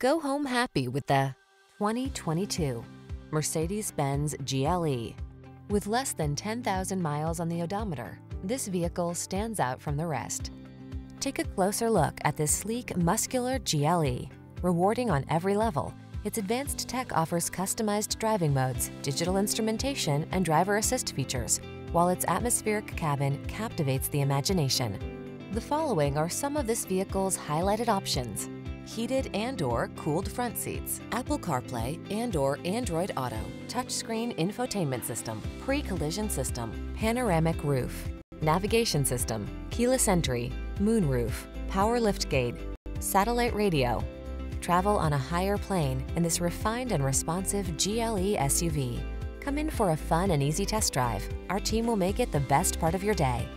Go home happy with the 2022 Mercedes-Benz GLE. With less than 10,000 miles on the odometer, this vehicle stands out from the rest. Take a closer look at this sleek, muscular GLE. Rewarding on every level, its advanced tech offers customized driving modes, digital instrumentation, and driver assist features, while its atmospheric cabin captivates the imagination. The following are some of this vehicle's highlighted options: heated and/or cooled front seats, Apple CarPlay and/or Android Auto, touchscreen infotainment system, pre-collision system, panoramic roof, navigation system, keyless entry, moonroof, power liftgate, satellite radio. Travel on a higher plane in this refined and responsive GLE SUV. Come in for a fun and easy test drive. Our team will make it the best part of your day.